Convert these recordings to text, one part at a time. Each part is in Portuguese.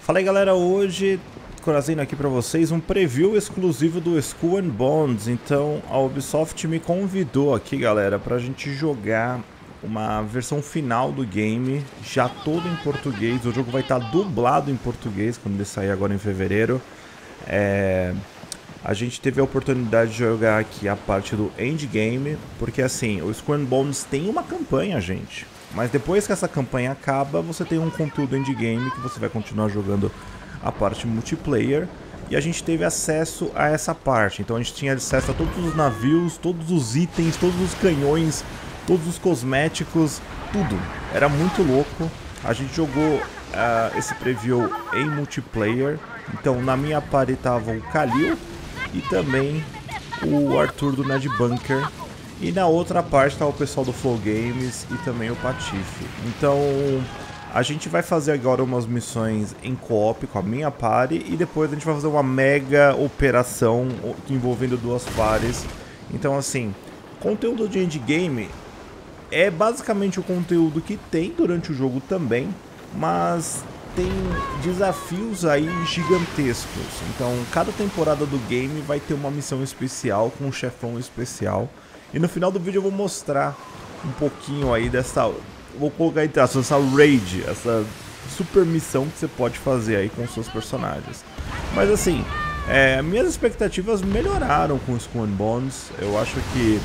Fala aí galera, hoje trazendo aqui pra vocês um preview exclusivo do Skull And Bones. Então a Ubisoft me convidou aqui galera pra gente jogar uma versão final do game, já todo em português. O jogo vai estar dublado em português quando ele sair agora em fevereiro. A gente teve a oportunidade de jogar aqui a parte do endgame, porque assim, o Skull and Bones tem uma campanha, gente. Mas depois que essa campanha acaba, você tem um conteúdo endgame que você vai continuar jogando a parte multiplayer. E a gente teve acesso a essa parte, então a gente tinha acesso a todos os navios, todos os itens, todos os canhões, todos os cosméticos, tudo. Era muito louco. A gente jogou esse preview em multiplayer, então na minha party tava o Khalil e também o Arthur do Nerd Bunker, e na outra parte tá o pessoal do Flow Games e também o Patife. Então a gente vai fazer agora umas missões em co-op com a minha party, e depois a gente vai fazer uma mega operação envolvendo duas pares. Então assim, conteúdo de endgame é basicamente o conteúdo que tem durante o jogo também, mas tem desafios aí gigantescos. Então cada temporada do game vai ter uma missão especial com um chefão especial, e no final do vídeo eu vou mostrar um pouquinho aí dessa, vou colocar entre aspas, essa raid, essa super missão que você pode fazer aí com seus personagens. Mas assim, minhas expectativas melhoraram com o Skull and Bones. Eu acho que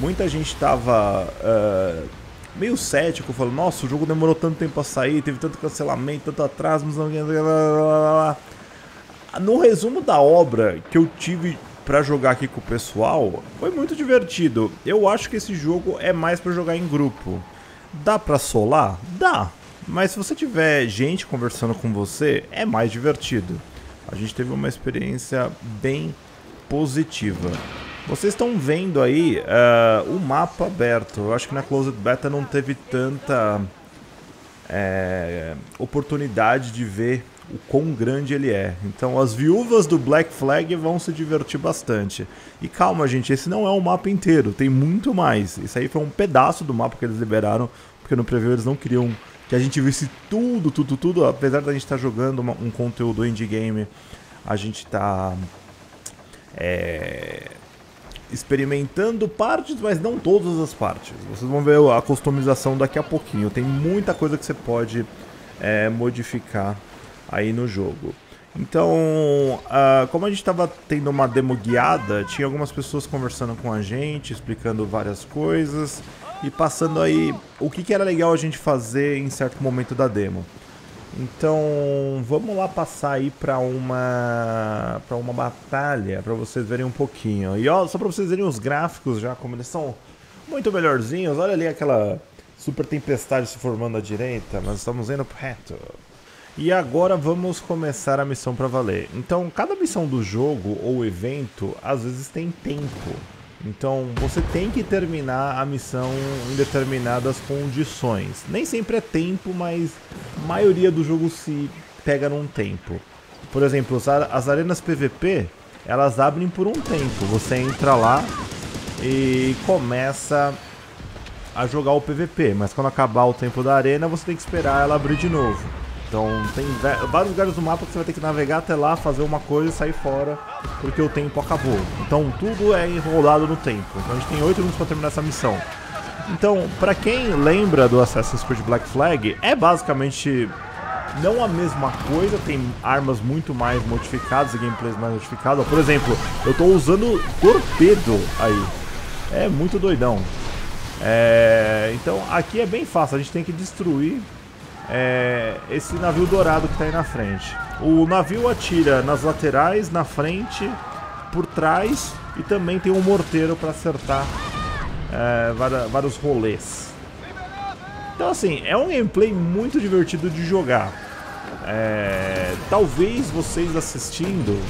muita gente tava meio cético, falando, nossa, o jogo demorou tanto tempo a sair, teve tanto cancelamento, tanto atraso, blá, blá, blá, blá. No resumo da obra que eu tive pra jogar aqui com o pessoal, foi muito divertido. Eu acho que esse jogo é mais pra jogar em grupo. Dá pra solar? Dá, mas se você tiver gente conversando com você, é mais divertido. A gente teve uma experiência bem positiva. Vocês estão vendo aí o mapa aberto. Eu acho que na Closed Beta não teve tanta oportunidade de ver o quão grande ele é. Então as viúvas do Black Flag vão se divertir bastante. E calma gente, esse não é o mapa inteiro, tem muito mais. Isso aí foi um pedaço do mapa que eles liberaram, porque no preview eles não queriam que a gente visse tudo. Apesar da gente estar jogando um conteúdo endgame, a gente está experimentando partes, mas não todas as partes. Vocês vão ver a customização daqui a pouquinho. Tem muita coisa que você pode modificar aí no jogo. Então, como a gente estava tendo uma demo guiada, tinha algumas pessoas conversando com a gente, explicando várias coisas e passando aí o que era legal a gente fazer em certo momento da demo. Então, vamos lá passar aí pra uma batalha, pra vocês verem um pouquinho. E ó, só pra vocês verem os gráficos já, como eles são muito melhorzinhos. Olha ali aquela super tempestade se formando à direita, mas estamos indo reto. E agora vamos começar a missão pra valer. Então, cada missão do jogo ou evento, às vezes tem tempo. Então, você tem que terminar a missão em determinadas condições. Nem sempre é tempo, mas a maioria do jogo se pega num tempo. Por exemplo, as arenas PVP, elas abrem por um tempo. Você entra lá e começa a jogar o PVP, mas quando acabar o tempo da arena, você tem que esperar ela abrir de novo. Então, tem vários lugares do mapa que você vai ter que navegar até lá, fazer uma coisa e sair fora, porque o tempo acabou. Então, tudo é enrolado no tempo. Então, a gente tem 8 minutos para terminar essa missão. Então, para quem lembra do Assassin's Creed Black Flag, é basicamente não a mesma coisa. Tem armas muito mais modificadas e gameplays mais modificadas. Por exemplo, eu tô usando torpedo aí. É muito doidão. Então, aqui é bem fácil. A gente tem que destruir esse navio dourado que está aí na frente. O navio atira nas laterais, na frente, por trás, e também tem um morteiro para acertar vários rolês. Então assim, é um gameplay muito divertido de jogar. Talvez vocês assistindo,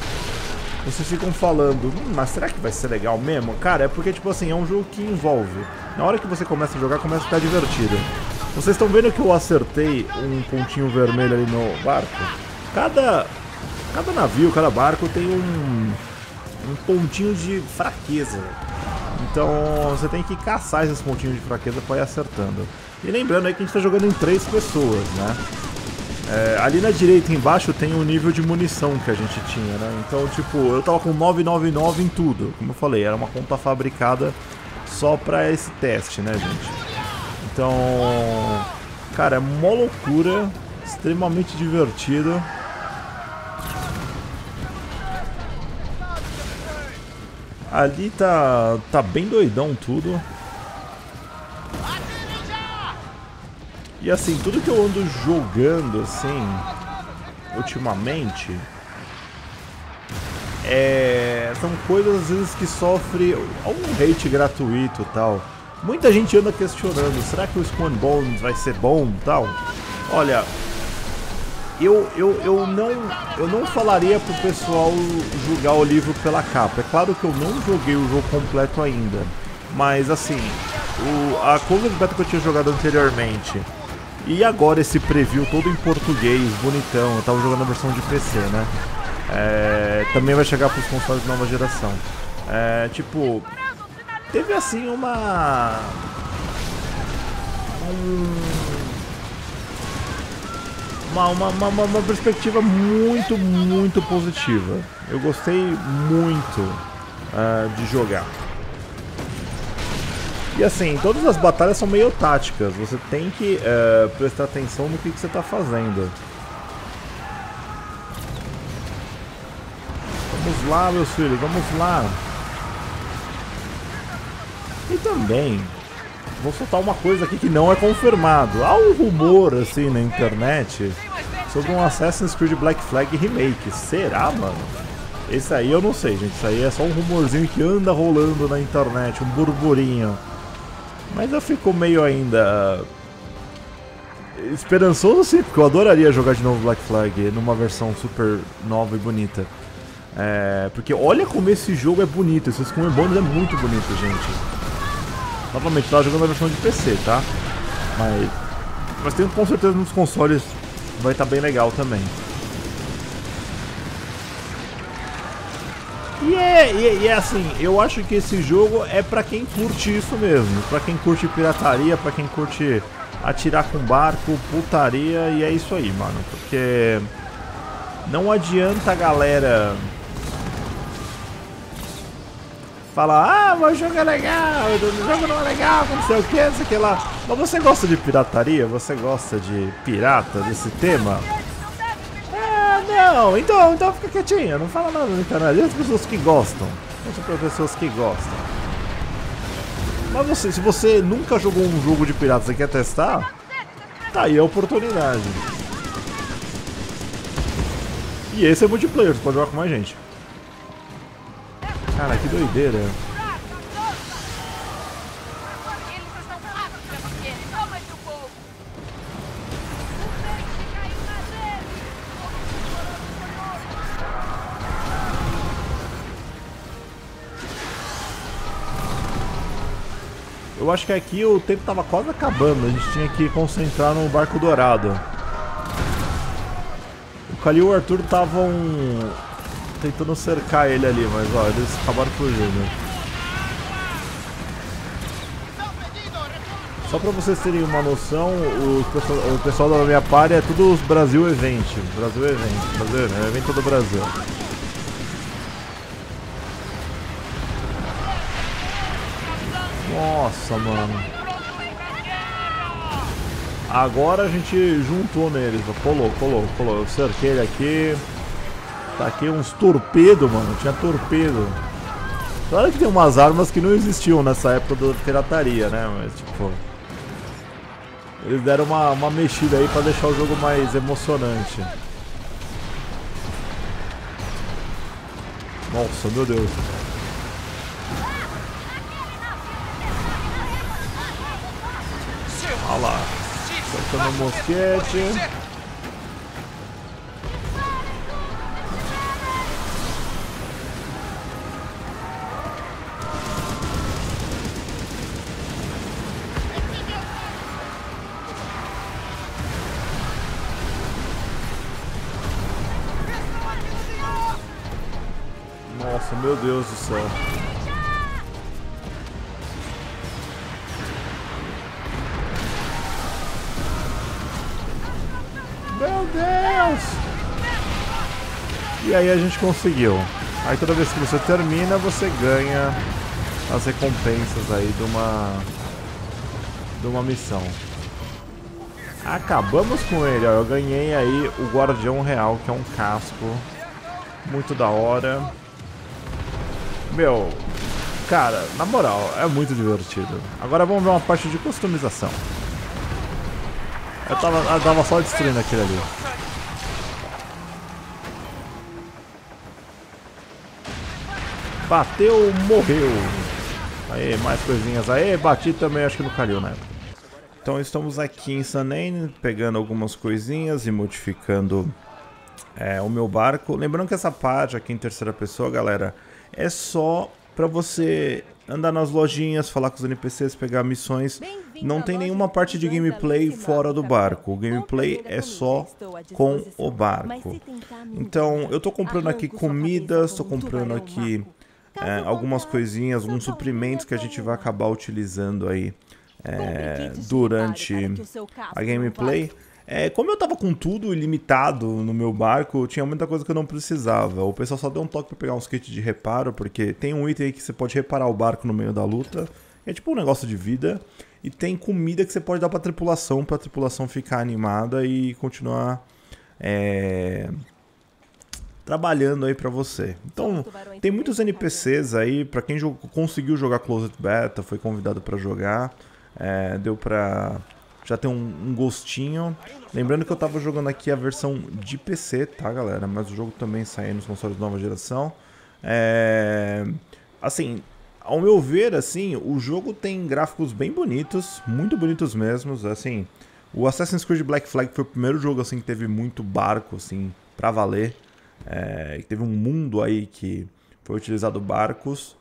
vocês ficam falando, mas será que vai ser legal mesmo? Cara, é porque tipo assim, é um jogo que envolve. Na hora que você começa a jogar, começa a ficar divertido. Vocês estão vendo que eu acertei um pontinho vermelho ali no barco? Cada navio, cada barco tem um pontinho de fraqueza. Então você tem que caçar esses pontinhos de fraqueza para ir acertando. E lembrando aí que a gente está jogando em 3 pessoas, né? É, ali na direita embaixo tem o nível de munição que a gente tinha, né? Então, tipo, eu tava com 999 em tudo. Como eu falei, era uma conta fabricada só pra esse teste, né, gente? Então, cara, é mó loucura, extremamente divertido. Ali tá bem doidão tudo. E assim, tudo que eu ando jogando, assim, ultimamente, são coisas às vezes que sofrem algum hate gratuito e tal. Muita gente anda questionando, será que o Skull And Bones vai ser bom e tal? Olha, eu não falaria pro pessoal julgar o livro pela capa. É claro que eu não joguei o jogo completo ainda, mas assim, a cover beta que eu tinha jogado anteriormente e agora esse preview todo em português, bonitão, eu tava jogando a versão de PC, né? Também vai chegar pros consoles de nova geração. Tipo, teve assim uma... Uma perspectiva muito positiva. Eu gostei muito de jogar. E assim, todas as batalhas são meio táticas. Você tem que prestar atenção no que você está fazendo. Vamos lá, meus filhos, vamos lá. E também vou soltar uma coisa aqui que não é confirmado. Há um rumor assim na internet sobre um Assassin's Creed Black Flag Remake. Será, mano? Esse aí eu não sei, gente. Isso aí é só um rumorzinho que anda rolando na internet, um burburinho. Mas eu fico meio ainda esperançoso, sim, porque eu adoraria jogar de novo Black Flag numa versão super nova e bonita. Porque olha como esse jogo é bonito, esse Skull And Bones é muito bonito, gente. Novamente, tava jogando a versão de PC, tá? Mas tem, com certeza nos consoles vai estar bem legal também. E é assim, eu acho que esse jogo é pra quem curte isso mesmo. Pra quem curte pirataria, pra quem curte atirar com barco, putaria, e é isso aí, mano. Porque não adianta a galera... Fala, ah, mas o jogo é legal, o jogo não é legal, não sei o que, não sei o que lá. Mas você gosta de pirataria? Você gosta de pirata, desse tema? Ah, não, então fica quietinho, não fala nada no canal. E as pessoas que gostam? São para pessoas que gostam. Mas você, se você nunca jogou um jogo de pirata, você quer testar? Tá aí a oportunidade. E esse é multiplayer, você pode jogar com mais gente. Cara, que doideira. Eu acho que aqui o tempo tava quase acabando, a gente tinha que concentrar no barco dourado. O Khalil e o Arthur estavam... tentando cercar ele ali, mas ó, eles acabaram fugindo. Só pra vocês terem uma noção, o pessoal da minha party é tudo Brasil Event. Brasil Event, Brasil Event, evento do Brasil. Nossa, mano. Agora a gente juntou neles, ó. Colou. Eu cerquei ele aqui. Aqui uns torpedo, mano, tinha torpedo. Claro que tem umas armas que não existiam nessa época da pirataria, né, mas tipo... Eles deram uma mexida aí pra deixar o jogo mais emocionante. Nossa, meu Deus. Olha lá, soltando o mosquete. Nossa, meu Deus do céu. Meu Meu Deus! E aí a gente conseguiu. Aí toda vez que você termina, você ganha as recompensas aí de uma missão. Acabamos com ele, ó. Eu ganhei aí o Guardião Real, que é um casco muito da hora. Meu, cara, na moral, é muito divertido. Agora vamos ver uma parte de customização. Eu tava só destruindo aquele ali. Bateu, morreu. Aí, mais coisinhas. Aí, bati também, acho que não calhou, né? Então estamos aqui em Sanane, pegando algumas coisinhas e modificando o meu barco. Lembrando que essa parte aqui em terceira pessoa, galera, é só pra você andar nas lojinhas, falar com os NPCs, pegar missões. Não tem nenhuma parte de gameplay fora do barco. O gameplay é só com o barco. Então eu tô comprando aqui comidas, tô comprando aqui algumas coisinhas, alguns suprimentos que a gente vai acabar utilizando aí. Durante a gameplay, como eu tava com tudo ilimitado no meu barco, tinha muita coisa que eu não precisava. O pessoal só deu um toque pra pegar uns kits de reparo, porque tem um item aí que você pode reparar o barco no meio da luta, é tipo um negócio de vida. E tem comida que você pode dar pra tripulação ficar animada e continuar trabalhando aí pra você. Então, tem muitos NPCs aí, pra quem conseguiu jogar Closed Beta, foi convidado pra jogar. Deu pra já ter um gostinho. Lembrando que eu tava jogando aqui a versão de PC, tá, galera? Mas o jogo também saiu nos consoles de nova geração. Assim, ao meu ver, assim, o jogo tem gráficos bem bonitos, muito bonitos mesmo. Assim, o Assassin's Creed Black Flag foi o primeiro jogo assim que teve muito barco, assim, pra valer. Teve um mundo aí que foi utilizado barcos.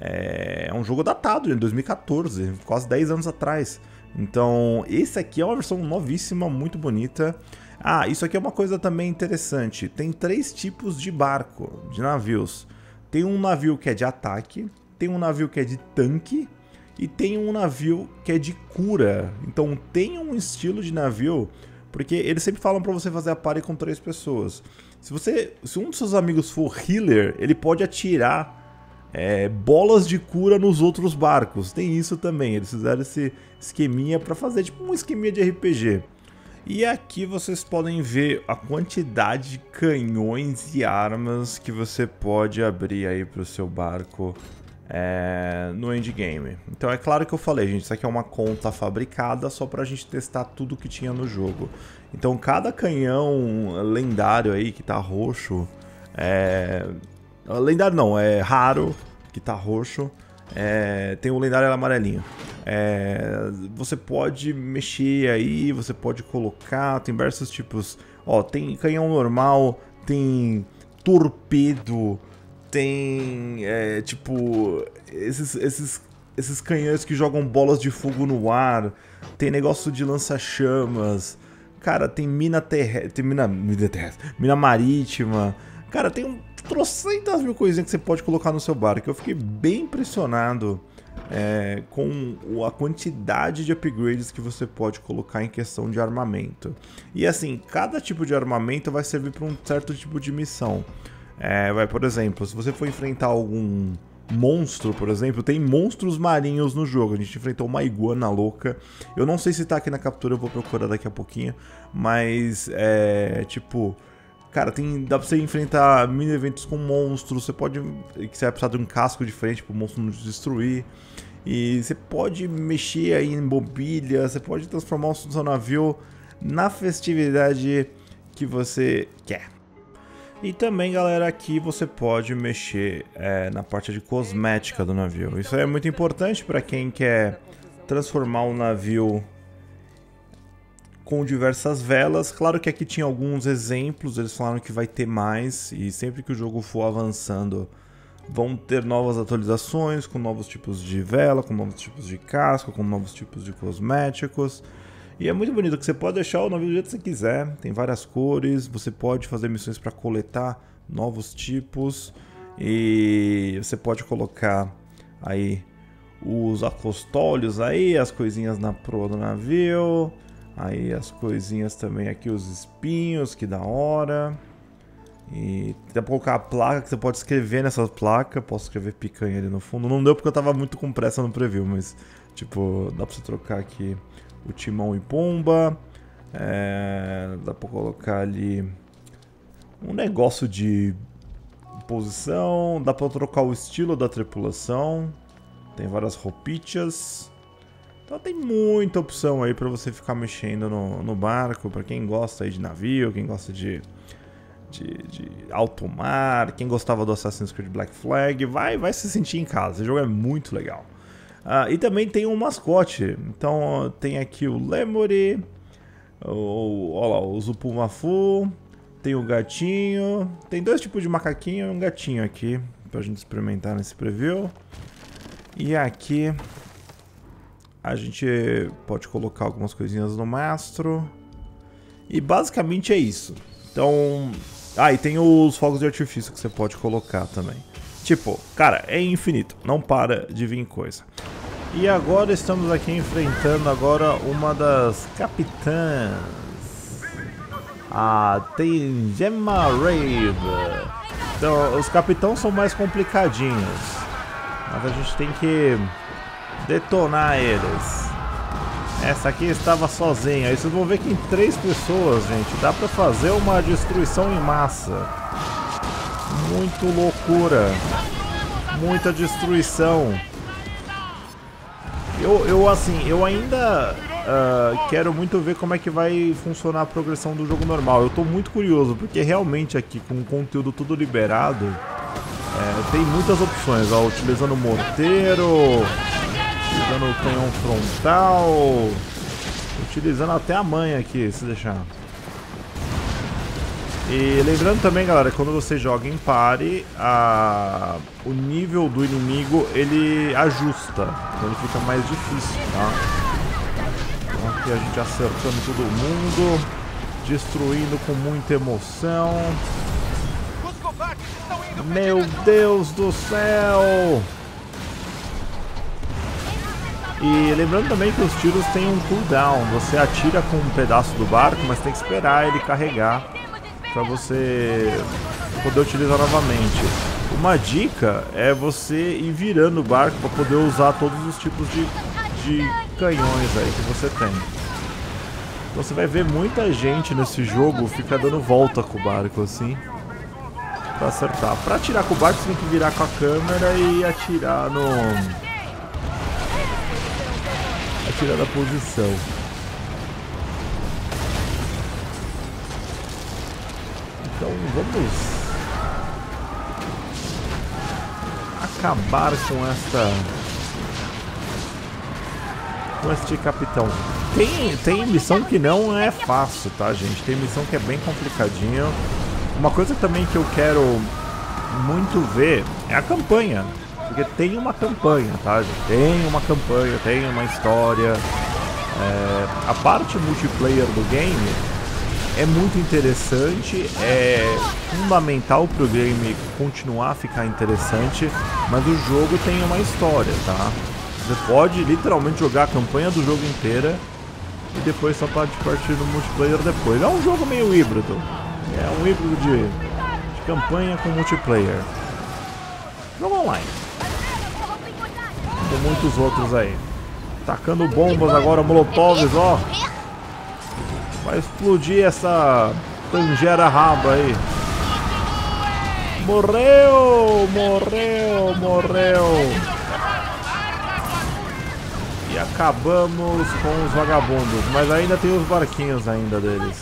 É um jogo datado, de 2014, quase 10 anos atrás. Então, esse aqui é uma versão novíssima, muito bonita. Ah, isso aqui é uma coisa também interessante. Tem três tipos de barco, de navios. Tem um navio que é de ataque, tem um navio que é de tanque e tem um navio que é de cura. Então, tem um estilo de navio, porque eles sempre falam pra você fazer a party com três pessoas. Se um dos seus amigos for healer, ele pode atirar bolas de cura nos outros barcos. Tem isso também, eles fizeram esse esqueminha para fazer tipo um esqueminha de RPG. E aqui vocês podem ver a quantidade de canhões e armas que você pode abrir aí para o seu barco no endgame. Então é claro que eu falei, gente, isso aqui é uma conta fabricada só para a gente testar tudo que tinha no jogo. Então cada canhão lendário aí que tá roxo lendário não, é raro, que tá roxo. Tem o lendário amarelinho. Você pode mexer aí, você pode colocar, tem diversos tipos. Ó, tem canhão normal, tem torpedo, tem tipo esses canhões que jogam bolas de fogo no ar, tem negócio de lança-chamas. Cara, tem mina terrestre, tem mina marítima. Cara, tem um trocentas mil coisinhas que você pode colocar no seu barco. Eu fiquei bem impressionado com a quantidade de upgrades que você pode colocar em questão de armamento. E assim, cada tipo de armamento vai servir para um certo tipo de missão. Por exemplo, se você for enfrentar algum monstro, por exemplo, tem monstros marinhos no jogo. A gente enfrentou uma iguana louca. Eu não sei se tá aqui na captura, eu vou procurar daqui a pouquinho. Mas, cara, dá pra você enfrentar mini-eventos com monstros, você vai precisar de um casco diferente pro monstro não te destruir. E você pode mexer aí em mobília, você pode transformar o seu navio na festividade que você quer. E também, galera, aqui você pode mexer na parte de cosmética do navio. Isso aí é muito importante pra quem quer transformar o navio com diversas velas. Claro que aqui tinha alguns exemplos, eles falaram que vai ter mais, e sempre que o jogo for avançando vão ter novas atualizações, com novos tipos de vela, com novos tipos de casco, com novos tipos de cosméticos. E é muito bonito que você pode deixar o navio do jeito que você quiser, tem várias cores, você pode fazer missões para coletar novos tipos, e você pode colocar aí os acostólios aí, as coisinhas na proa do navio. Aí as coisinhas também aqui, os espinhos, que da hora. E até colocar a placa, que você pode escrever nessa placa. Posso escrever picanha ali no fundo. Não deu porque eu tava muito com pressa no preview, mas tipo, dá pra você trocar aqui o Timão e Pumba. É, dá pra colocar ali um negócio de posição. Dá pra trocar o estilo da tripulação. Tem várias roupichas. Então tem muita opção aí pra você ficar mexendo no barco. Pra quem gosta aí de navio, quem gosta de alto mar, quem gostava do Assassin's Creed Black Flag, vai se sentir em casa. Esse jogo é muito legal. E também tem um mascote. Então tem aqui o Lemuri, o Zupumafu, tem o gatinho. Tem dois tipos de macaquinho e um gatinho aqui pra gente experimentar nesse preview. E aqui a gente pode colocar algumas coisinhas no mastro. E basicamente é isso. Então... Ah, e tem os fogos de artifício que você pode colocar também. Tipo, cara, é infinito. Não para de vir coisa. E agora estamos aqui enfrentando agora uma das capitãs. A Tengema Rave. Então, os capitãos são mais complicadinhos. Mas a gente tem que detonar eles. Essa aqui estava sozinha. Aí vocês vão ver que em 3 pessoas, gente, dá pra fazer uma destruição em massa. Muito loucura. Muita destruição. Eu ainda quero muito ver como é que vai funcionar a progressão do jogo normal. Eu tô muito curioso, porque realmente aqui, com o conteúdo tudo liberado, tem muitas opções, ó, utilizando morteiro, utilizando o canhão frontal, utilizando até a manha aqui, se deixar. E lembrando também, galera, quando você joga em party, o nível do inimigo, ele ajusta, então ele fica mais difícil, tá? Então aqui a gente acertando todo mundo, destruindo com muita emoção. Meu Deus do céu! E lembrando também que os tiros têm um cooldown, você atira com um pedaço do barco, mas tem que esperar ele carregar para você poder utilizar novamente. Uma dica é você ir virando o barco para poder usar todos os tipos de canhões aí que você tem. Então você vai ver muita gente nesse jogo ficar dando volta com o barco assim para acertar. Para atirar com o barco você tem que virar com a câmera e atirar no... atirar da posição. Então vamos acabar com este capitão. Tem missão que não é fácil, tá, gente? Tem missão que é bem complicadinha. Uma coisa também que eu quero muito ver é a campanha. Porque tem uma campanha, tá, gente? Tem uma campanha, tem uma história. A parte multiplayer do game é muito interessante, é fundamental pro game continuar a ficar interessante, mas o jogo tem uma história, tá? Você pode literalmente jogar a campanha do jogo inteira e depois só pode partir no multiplayer depois. É um jogo meio híbrido, é um híbrido de campanha com multiplayer. Jogo online. Tem muitos outros aí. Tacando bombas agora, molotovs, ó. Vai explodir essa tangera raba aí. Morreu, morreu, morreu. E acabamos com os vagabundos. Mas ainda tem os barquinhos ainda deles.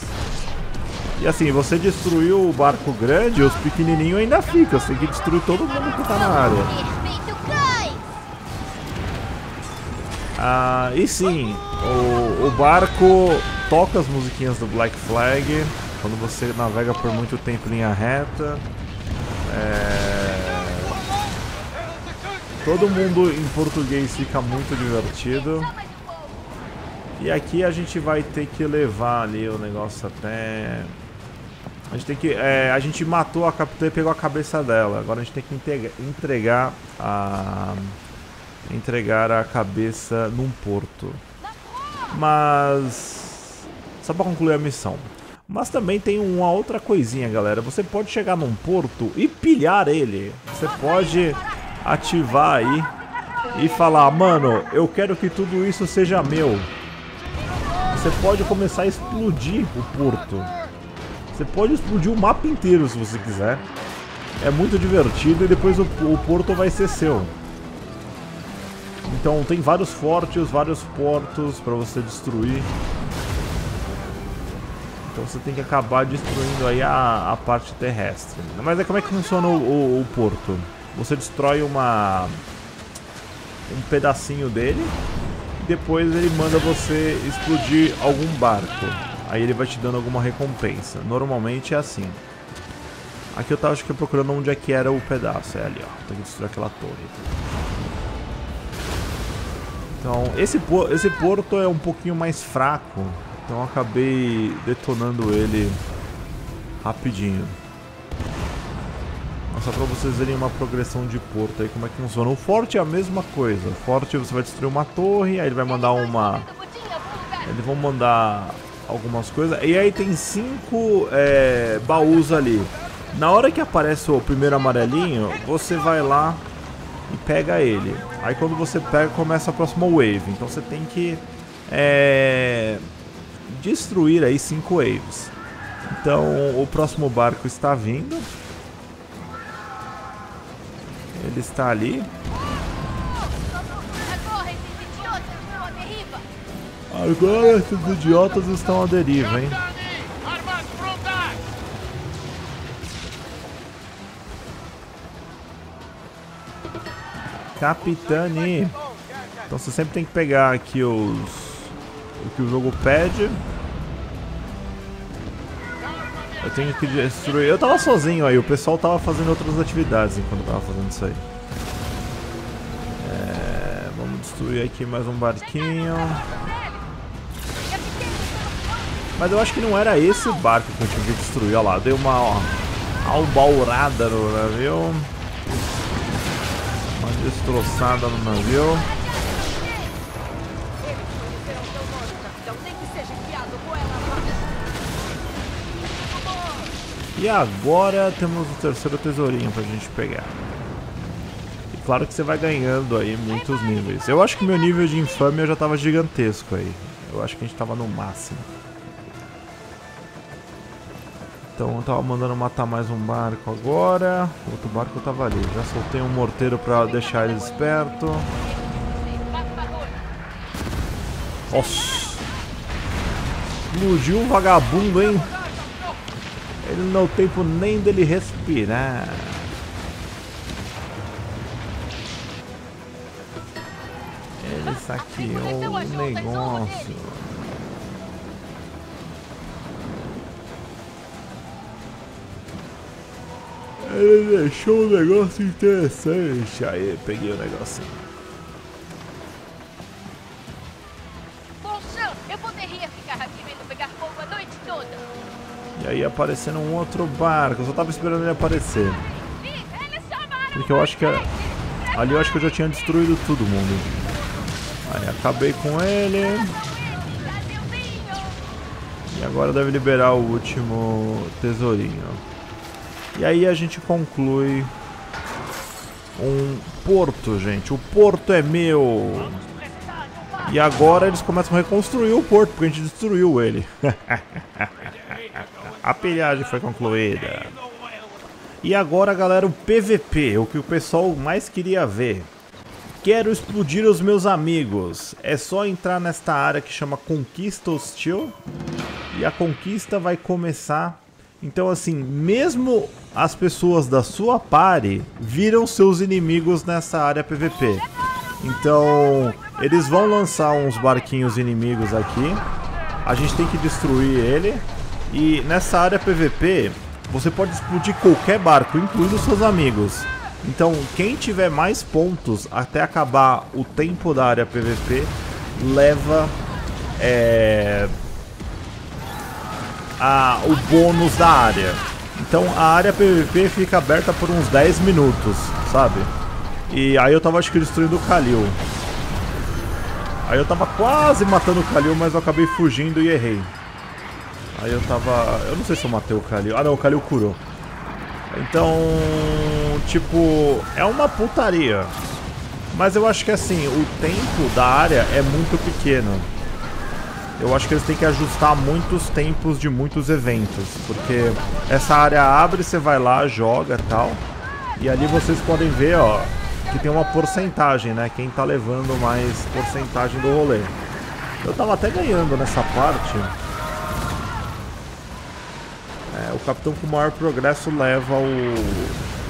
E assim, você destruiu o barco grande, os pequenininhos ainda ficam. Você tem que destruir todo mundo que tá na área. E sim, o barco toca as musiquinhas do Black Flag quando você navega por muito tempo em linha reta. Todo mundo em português fica muito divertido. E aqui a gente vai ter que levar ali o negócio até... a gente matou a capitã e pegou a cabeça dela. Agora a gente tem que entregar a cabeça num porto. Mas só para concluir a missão. Mas também tem uma outra coisinha, galera. Você pode chegar num porto e pilhar ele. Você pode ativar aí e falar, mano, eu quero que tudo isso seja meu. Você pode começar a explodir o porto. Você pode explodir o mapa inteiro se você quiser. É muito divertido e depois o porto vai ser seu. Então tem vários fortes, vários portos para você destruir. Então você tem que acabar destruindo aí a parte terrestre. Mas é como é que funciona o porto? Você destrói um pedacinho dele e depois ele manda você explodir algum barco. Aí ele vai te dando alguma recompensa. Normalmente é assim. Aqui eu tava, acho que procurando onde é que era o pedaço. É ali, ó. Tem que destruir aquela torre. Então, esse porto é um pouquinho mais fraco. Então eu acabei detonando ele rapidinho. Só pra vocês verem uma progressão de porto aí, como é que funciona. O forte é a mesma coisa. O forte você vai destruir uma torre, aí ele vai mandar uma... Eles vão mandar algumas coisas. E aí tem 5 baús ali. Na hora que aparece o primeiro amarelinho, você vai lá e pega ele. Aí quando você pega, começa a próxima wave. Então você tem que... destruir aí 5 waves. Então o próximo barco está vindo. Ele está ali. Agora esses idiotas estão à deriva, hein? Capitani. Então você sempre tem que pegar aqui o que o jogo pede. Eu tenho que destruir... Eu tava sozinho aí, o pessoal tava fazendo outras atividades enquanto eu tava fazendo isso aí. Vamos destruir aqui mais um barquinho. Mas eu acho que não era esse o barco que eu tive que destruir. Olha lá, deu uma albaurada no navio. Uma destroçada no navio. E agora temos o terceiro tesourinho pra gente pegar. E claro que você vai ganhando aí muitos níveis. Eu acho que meu nível de infâmia já tava gigantesco aí. Eu acho que a gente tava no máximo. Então eu tava mandando matar mais um barco agora. O outro barco tava ali. Já soltei um morteiro pra deixar ele esperto. Nossa! Explodiu um vagabundo, hein? Ele não deu tempo nem dele respirar. Ele saqueou o negócio. Ele deixou um negócio interessante. Aí, peguei o negocinho. E aí aparecendo um outro barco, eu só tava esperando ele aparecer. Porque eu acho que... Ali eu acho que eu já tinha destruído todo mundo. Aí acabei com ele. E agora deve liberar o último tesourinho. E aí a gente conclui um porto, gente. O porto é meu! E agora eles começam a reconstruir o porto, porque a gente destruiu ele. A pilhagem foi concluída. E agora, galera, o PVP, o que o pessoal mais queria ver. Quero explodir os meus amigos. É só entrar nesta área que chama Conquista Hostil. E a conquista vai começar. Então, assim, mesmo as pessoas da sua party viram seus inimigos nessa área PVP. Então, eles vão lançar uns barquinhos inimigos aqui. A gente tem que destruir ele. E nessa área PVP, você pode explodir qualquer barco, incluindo seus amigos. Então, quem tiver mais pontos até acabar o tempo da área PVP, leva o bônus da área. Então, a área PVP fica aberta por uns 10 minutos, sabe? E aí eu tava, acho que, destruindo o Khalil. Aí eu tava quase matando o Khalil, mas eu acabei fugindo e errei. Aí eu tava... Eu não sei se eu matei o Khalil. Ah, não, o Khalil curou. Então... Tipo... É uma putaria. Mas eu acho que assim, o tempo da área é muito pequeno. Eu acho que eles têm que ajustar muitos tempos de muitos eventos. Porque essa área abre, você vai lá, joga e tal. E ali vocês podem ver, ó, que tem uma porcentagem, né? Quem tá levando mais porcentagem do rolê. Eu tava até ganhando nessa parte. É, o capitão com maior progresso leva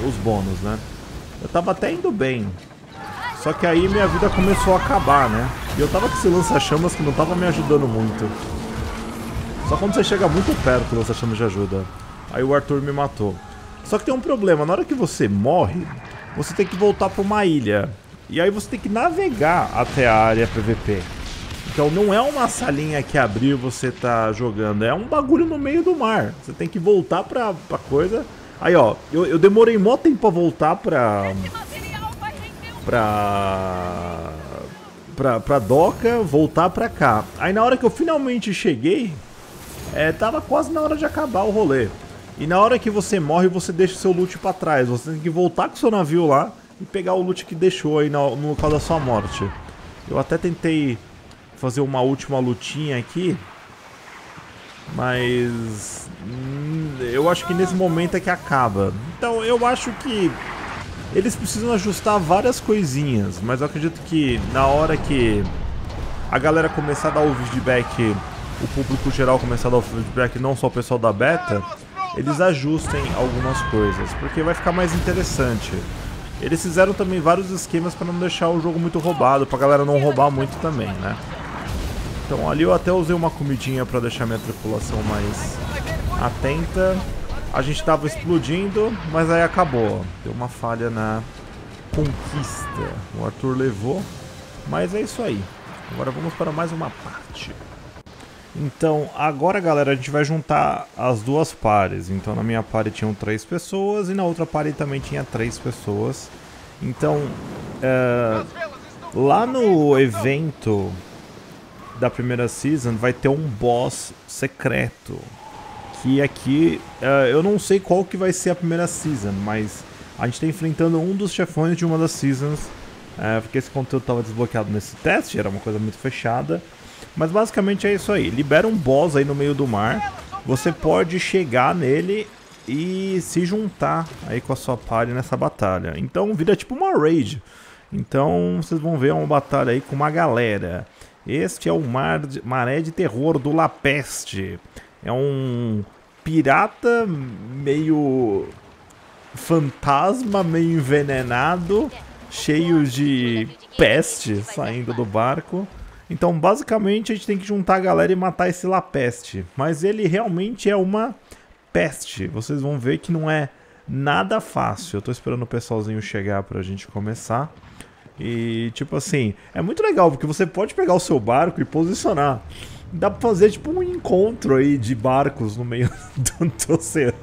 os bônus, né? Eu tava até indo bem. Só que aí minha vida começou a acabar, né? E eu tava com esse lança-chamas que não tava me ajudando muito. Só quando você chega muito perto o lança-chamas já ajuda. Aí o Arthur me matou. Só que tem um problema, na hora que você morre, você tem que voltar pra uma ilha. E aí você tem que navegar até a área PVP. Então não é uma salinha que abriu e você tá jogando, é um bagulho no meio do mar. Você tem que voltar pra coisa. Aí ó, eu demorei mó tempo pra voltar pra doca, voltar pra cá. Aí na hora que eu finalmente cheguei, tava quase na hora de acabar o rolê. E na hora que você morre, você deixa o seu loot pra trás. Você tem que voltar com o seu navio lá e pegar o loot que deixou aí no local da sua morte. Eu até tentei fazer uma última lutinha aqui, mas eu acho que nesse momento é que acaba. Então eu acho que eles precisam ajustar várias coisinhas, mas eu acredito que na hora que a galera começar a dar o feedback, o público geral começar a dar o feedback, não só o pessoal da beta, eles ajustem algumas coisas, porque vai ficar mais interessante. Eles fizeram também vários esquemas para não deixar o jogo muito roubado, pra galera não roubar muito também, né? Então ali eu até usei uma comidinha pra deixar minha tripulação mais atenta. A gente tava explodindo, mas aí acabou. Deu uma falha na conquista. O Arthur levou, mas é isso aí. Agora vamos para mais uma parte. Então, agora galera, a gente vai juntar as duas pares. Então na minha pare tinham 3 pessoas e na outra pare também tinha 3 pessoas. Então, lá no evento da primeira season vai ter um boss secreto. E aqui, eu não sei qual que vai ser a primeira season, mas a gente tá enfrentando um dos chefões de uma das seasons, porque esse conteúdo tava desbloqueado nesse teste, era uma coisa muito fechada. Mas basicamente é isso aí, libera um boss aí no meio do mar, você pode chegar nele e se juntar aí com a sua party nessa batalha. Então vira tipo uma raid, então vocês vão ver uma batalha aí com uma galera. Este é o Maré de Terror do La Peste. É um pirata meio fantasma, meio envenenado, cheio de peste saindo do barco. Então basicamente a gente tem que juntar a galera e matar esse La Peste. Mas ele realmente é uma peste. Vocês vão ver que não é nada fácil. Eu tô esperando o pessoalzinho chegar pra gente começar. E tipo assim, é muito legal porque você pode pegar o seu barco e posicionar. Dá pra fazer tipo um encontro aí de barcos no meio do oceano.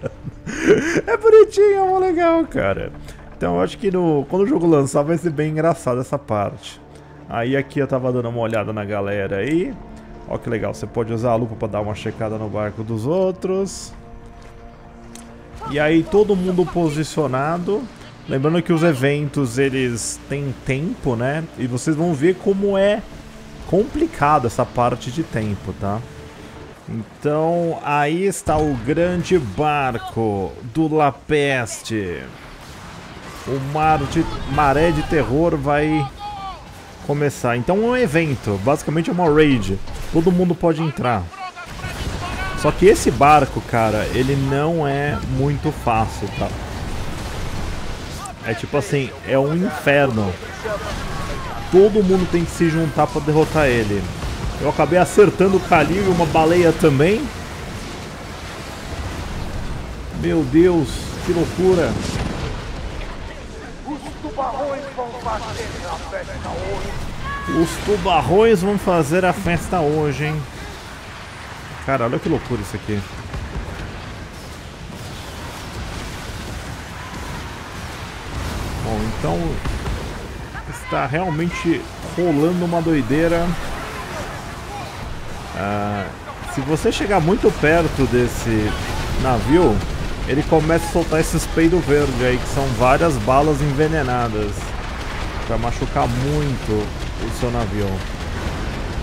É bonitinho, é mó legal, cara. Então eu acho que quando o jogo lançar vai ser bem engraçado essa parte. Aí aqui eu tava dando uma olhada na galera aí. Ó que legal, você pode usar a lupa pra dar uma checada no barco dos outros. E aí todo mundo posicionado. Lembrando que os eventos eles têm tempo, né? E vocês vão ver como é complicado essa parte de tempo, tá? Então, aí está o grande barco do La Peste. O Maré de Terror vai começar. Então é um evento, basicamente é uma raid. Todo mundo pode entrar. Só que esse barco, cara, ele não é muito fácil, tá? É tipo assim, é um inferno. Todo mundo tem que se juntar pra derrotar ele. Eu acabei acertando o Khalil e uma baleia também. Meu Deus, que loucura. Os tubarões vão fazer a festa hoje, hein? Cara, olha que loucura isso aqui. Bom, então... Tá realmente rolando uma doideira. Se você chegar muito perto desse navio, ele começa a soltar esses peidos verdes aí, que são várias balas envenenadas. Vai machucar muito o seu navio.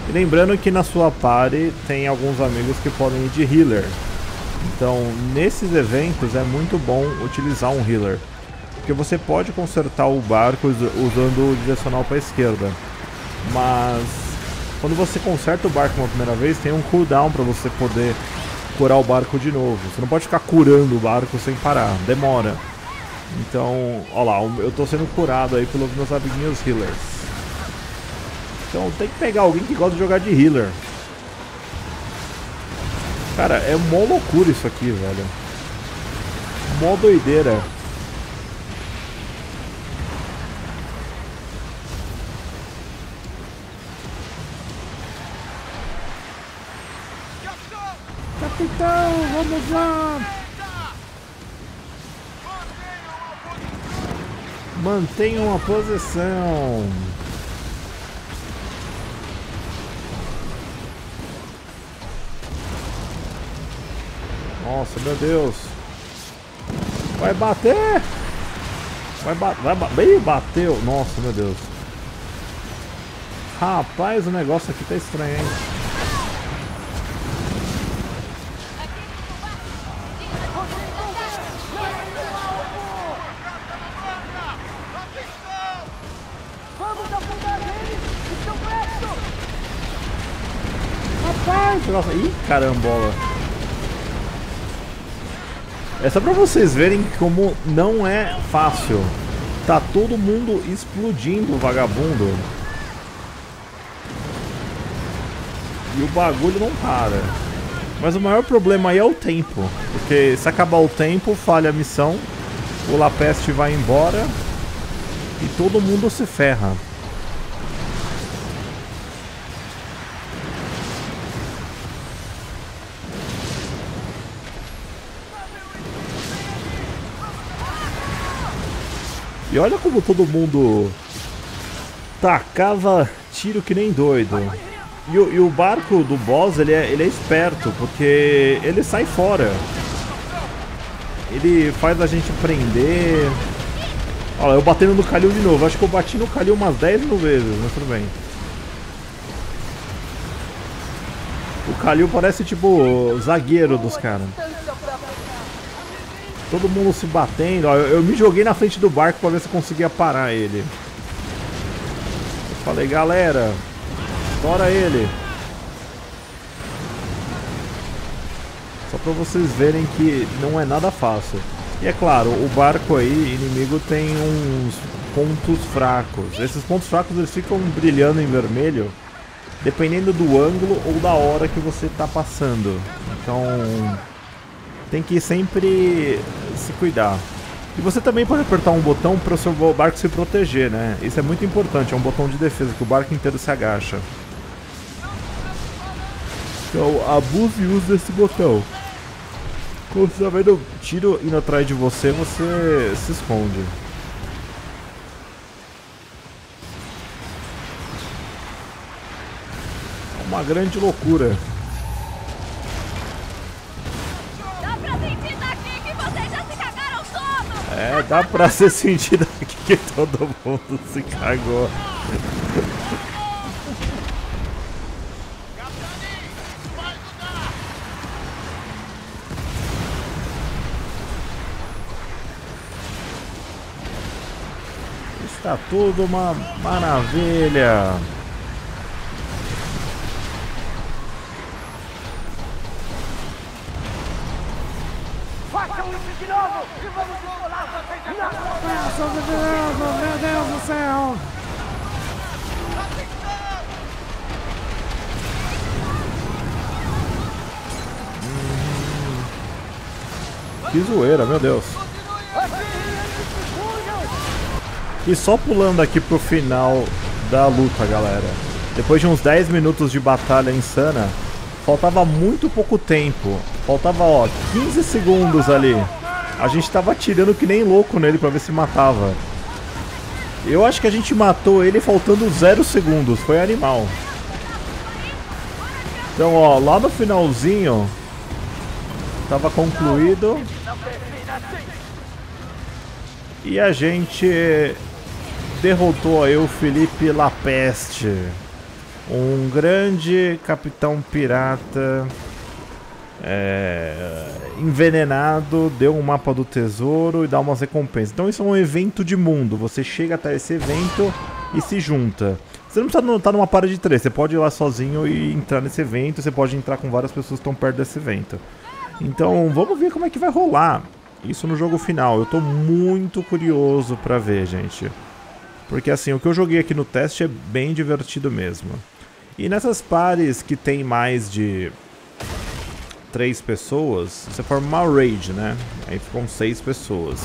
E lembrando que na sua party tem alguns amigos que podem ir de healer. Então, nesses eventos é muito bom utilizar um healer, porque você pode consertar o barco usando o direcional para a esquerda. Mas quando você conserta o barco uma primeira vez, tem um cooldown para você poder curar o barco de novo. Você não pode ficar curando o barco sem parar, demora. Então, ó lá, eu tô sendo curado aí pelos meus amiguinhos healers. Então tem que pegar alguém que gosta de jogar de healer. Cara, é mó loucura isso aqui, velho. Mó doideira. Capitão, vamos lá! Mantenha uma posição. Nossa, meu Deus. Vai bater! Vai bater! Bateu! Nossa, meu Deus. Rapaz, o negócio aqui tá estranho, hein? Rapaz, nossa. Ih, carambola. É só pra vocês verem como não é fácil. Tá todo mundo explodindo, vagabundo. E o bagulho não para. Mas o maior problema aí é o tempo. Porque se acabar o tempo, falha a missão. O La Peste vai embora. E todo mundo se ferra. E olha como todo mundo tacava tiro que nem doido. E o barco do boss, ele é esperto, porque ele sai fora. Ele faz a gente prender. Olha, eu batendo no Khalil de novo. Acho que eu bati no Khalil umas 10 mil vezes, mas tudo bem. O Khalil parece tipo zagueiro dos caras. Todo mundo se batendo. Ó, eu me joguei na frente do barco pra ver se eu conseguia parar ele. Eu falei, galera, estoura ele. Só pra vocês verem que não é nada fácil. E é claro, o barco aí, inimigo, tem uns pontos fracos. Esses pontos fracos, eles ficam brilhando em vermelho, dependendo do ângulo ou da hora que você tá passando. Então tem que sempre se cuidar. E você também pode apertar um botão para o seu barco se proteger, né? Isso é muito importante, é um botão de defesa que o barco inteiro se agacha. Então, abuse e use desse botão. Quando você vai dar um tiro indo atrás de você, você se esconde. É uma grande loucura. É, dá pra ser sentido aqui que todo mundo se cagou. Está tudo uma maravilha. Meu Deus do céu! Que zoeira, meu Deus! E só pulando aqui pro final da luta, galera. Depois de uns 10 minutos de batalha insana, faltava muito pouco tempo. Faltava, ó, 15 segundos ali. A gente tava atirando que nem louco nele pra ver se matava. Eu acho que a gente matou ele faltando 0 segundos. Foi animal. Então, ó, lá no finalzinho tava concluído e a gente derrotou aí o Felipe La Peste, um grande capitão pirata envenenado. Deu um mapa do tesouro e dá umas recompensas. Então isso é um evento de mundo, você chega até esse evento e se junta. Você não precisa estar numa party de 3, você pode ir lá sozinho e entrar nesse evento. Você pode entrar com várias pessoas que estão perto desse evento. Então vamos ver como é que vai rolar isso no jogo final. Eu tô muito curioso pra ver, gente, porque assim, o que eu joguei aqui no teste é bem divertido mesmo. E nessas parties que tem mais de 3 pessoas, você forma uma raid, né? Aí ficam 6 pessoas.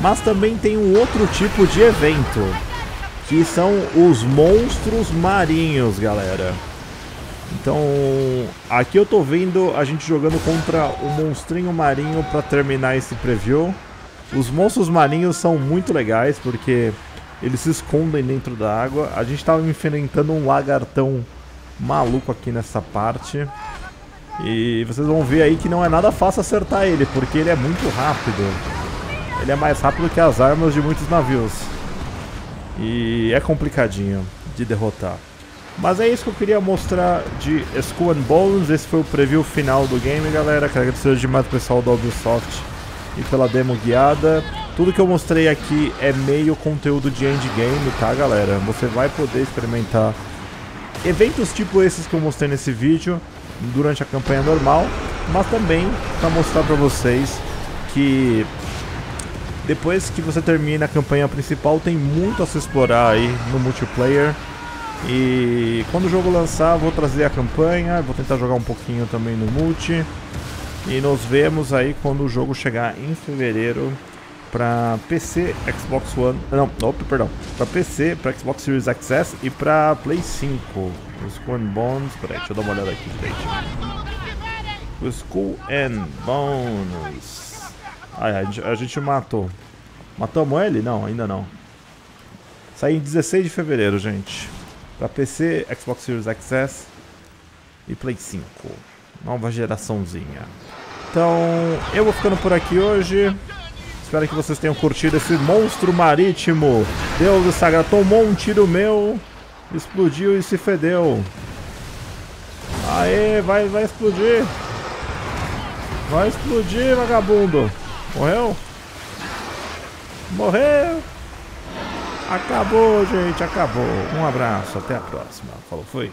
Mas também tem um outro tipo de evento, que são os monstros marinhos, galera. Então, aqui eu tô vendo a gente jogando contra o monstrinho marinho para terminar esse preview. Os monstros marinhos são muito legais porque eles se escondem dentro da água. A gente tava enfrentando um lagartão maluco aqui nessa parte. E vocês vão ver aí que não é nada fácil acertar ele, porque ele é muito rápido. Ele é mais rápido que as armas de muitos navios. E é complicadinho de derrotar. Mas é isso que eu queria mostrar de Skull and Bones. Esse foi o preview final do game, galera. Quero agradecer demais o pessoal da Ubisoft e pela demo guiada. Tudo que eu mostrei aqui é meio conteúdo de endgame, tá, galera? Você vai poder experimentar eventos tipo esses que eu mostrei nesse vídeo durante a campanha normal, mas também para mostrar para vocês que depois que você termina a campanha principal, tem muito a se explorar aí no multiplayer. E quando o jogo lançar, vou trazer a campanha, vou tentar jogar um pouquinho também no multi. E nos vemos aí quando o jogo chegar em fevereiro para PC, Xbox One... Não, opa, perdão. Para PC, para Xbox Series XS e para Play 5. O Skull and Bones... Peraí, deixa eu dar uma olhada aqui, gente. O Skull and Bones... Ah, a gente matou. Matamos ele? Não, ainda não. Sai em 16 de fevereiro, gente. Pra PC, Xbox Series XS e Play 5. Nova geraçãozinha. Então, eu vou ficando por aqui hoje. Espero que vocês tenham curtido esse monstro marítimo. Deus do Sagrado, tomou um tiro meu, explodiu e se fedeu. Aê, vai explodir. Vai explodir, vagabundo. Morreu? Morreu! Acabou, gente, acabou. Um abraço, até a próxima. Falou, fui.